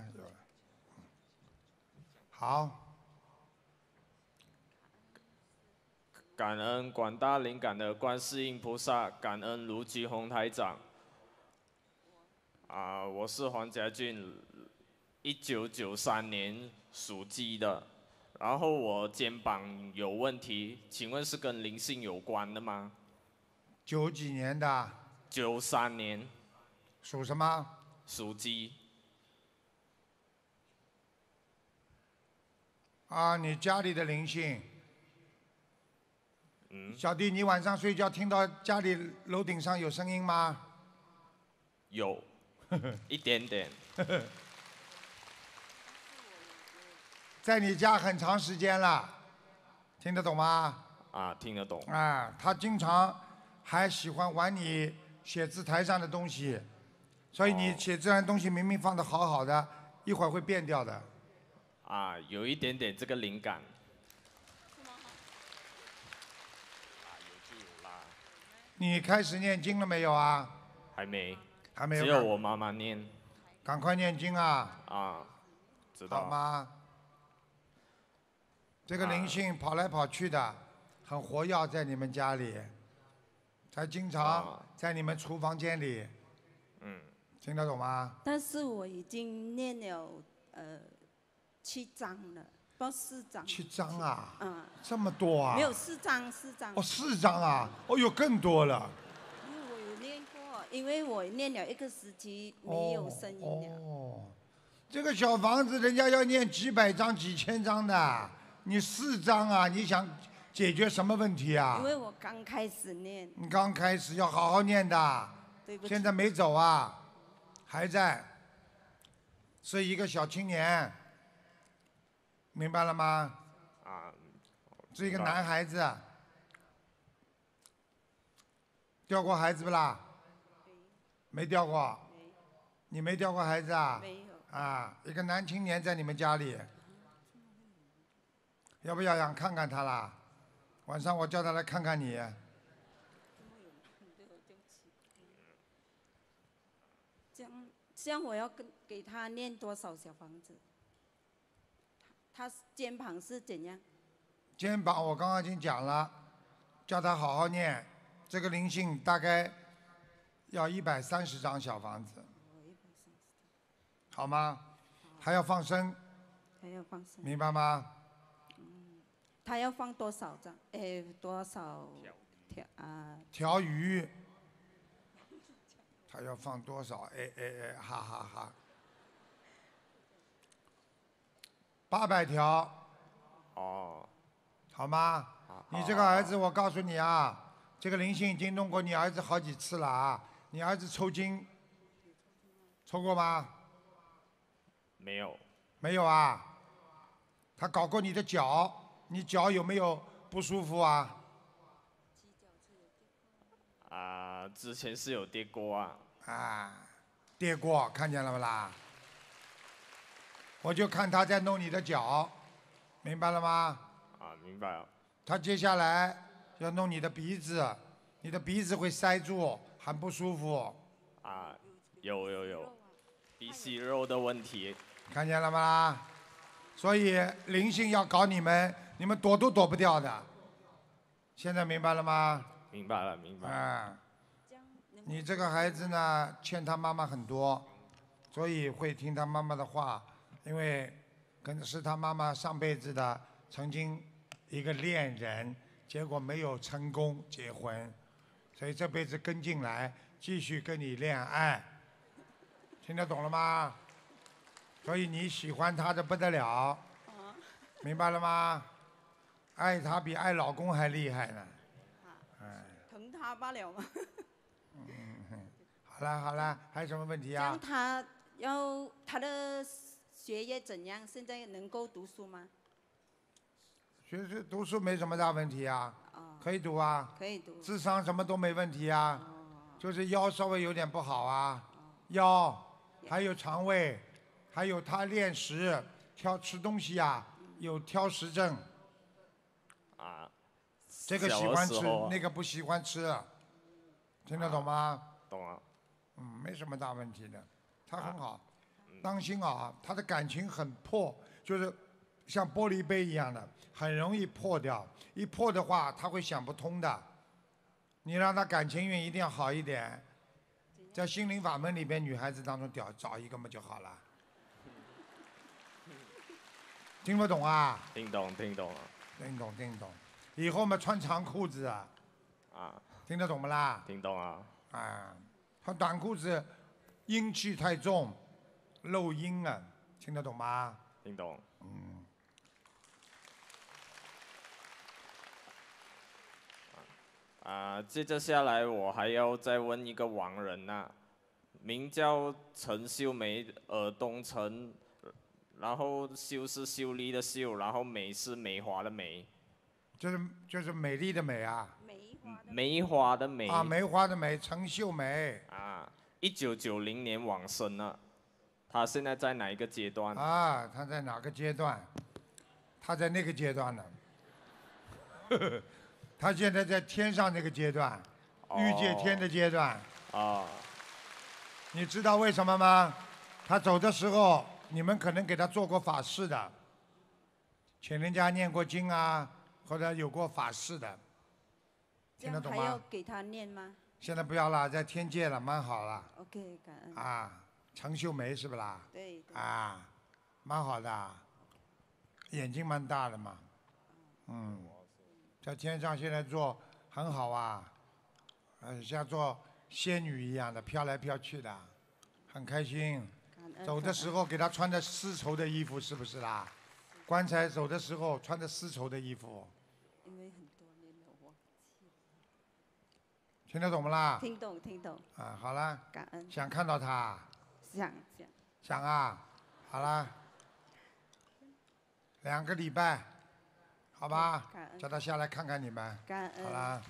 看有了。好。 感恩广大灵感的观世音菩萨，感恩卢吉宏台长。我是黄家俊，1993年属鸡的，然后我肩膀有问题，请问是跟灵性有关的吗？90几年的？93年。属什么？属鸡。啊，你家里的灵性。 小弟，你晚上睡觉听到家里楼顶上有声音吗？有，一点点。在你家很长时间了，听得懂吗？啊，听得懂。啊，他经常还喜欢玩你写字台上的东西，所以你写字上的东西明明放得好好的，一会儿会变掉的。啊，有一点点这个灵感。 你开始念经了没有啊？还没，还没有。只有我妈妈念。赶快念经啊！啊，知道。好吗？这个灵性跑来跑去的，很活跃，在你们家里，还经常在你们厨房间里。嗯。听得懂吗？但是我已经念了7章了。 不，4张。7张啊！嗯，这么多啊！没有4张。哦，4张啊！哦哟，更多了。因为我有念过，因为我念了一个时期没有声音了。哦，这个小房子人家要念几百张、几千张的，你4张啊！你想解决什么问题啊？因为我刚开始念。你刚开始要好好念的。对不起。现在没走啊，还在，是一个小青年。 明白了吗？啊，是一个男孩子，掉过孩子不啦？没掉过。你没掉过孩子啊？没有。啊，一个男青年在你们家里，要不要想看看他啦？晚上我叫他来看看你。这样我要给他念多少小房子？ 他肩膀是怎样？肩膀我刚刚已经讲了，叫他好好念。这个灵性大概要130张小房子，好吗？还要放生，还要放生，明白吗？嗯，他要放多少张？哎，多少条啊？条鱼，他要放多少？哎，哈哈哈。 800条，哦，好吗？你这个儿子，我告诉你啊，这个灵性已经弄过你儿子好几次了啊。你儿子抽筋，抽过吗？没有。没有啊？他搞过你的脚，你脚有没有不舒服啊？啊，之前是有跌过啊。啊，跌过，看见了不啦？ 我就看他在弄你的脚，明白了吗？啊，明白了。他接下来要弄你的鼻子，你的鼻子会塞住，很不舒服。啊，有，鼻息肉的问题，看见了吗？所以灵性要搞你们，你们躲都躲不掉的。现在明白了吗？明白了。啊，你这个孩子呢，欠他妈妈很多，所以会听他妈妈的话。 因为可能是他妈妈上辈子的曾经一个恋人，结果没有成功结婚，所以这辈子跟进来继续跟你恋爱，听得懂了吗？所以你喜欢他的不得了，明白了吗？爱他比爱老公还厉害呢。哎，疼他罢了嘛。好了，还有什么问题啊？他的。 学业怎样？现在能够读书吗？读书没什么大问题啊，可以读啊，可以读，智商什么都没问题啊，就是腰稍微有点不好啊，腰还有肠胃，还有他恋食，吃东西啊，有挑食症，啊，这个喜欢吃，那个不喜欢吃，听得懂吗？懂啊，嗯，没什么大问题的，他很好。当心啊，他的感情很破，就是像玻璃杯一样的，很容易破掉。一破的话，他会想不通的。你让他感情运一定要好一点，在心灵法门里边，女孩子当中找一个嘛就好了。听不懂啊？听懂，听懂，听懂，听懂。以后嘛，穿长裤子啊。啊。听得懂不啦？听懂啊。啊，穿短裤子，阴气太重。 漏音啊，听得懂吗？听懂。嗯。接着下来我还要再问一个亡人呐、啊，名叫陈秀梅，东陈，然后秀是秀丽的秀，然后美是梅花的梅。就是美丽的美啊。梅花的梅。啊，梅花的梅，陈秀梅。啊，1990年往生了。 他现在在哪一个阶段？啊，他在哪个阶段？他在那个阶段呢？他现在在天上那个阶段，欲界天的阶段。哦。你知道为什么吗？他走的时候，你们可能给他做过法事的，请人家念过经啊，或者有过法事的，听得懂吗？还要给他念吗？现在不要了，在天界了，蛮好了。OK， 感恩。啊。 陈秀梅是不啦？对。啊，蛮好的、啊，眼睛蛮大的嘛。嗯，在天上现在做很好啊，像做仙女一样的飘来飘去的，很开心。走的时候给她穿的丝绸的衣服是不是啦？棺材走的时候穿的丝绸的衣服。因为很多年了，我忘记了。听得懂不啦？听懂，听懂。啊，好啦。感恩。想看到她。 想啊，好啦，2个礼拜，好吧，叫他下来看看你们，好啦。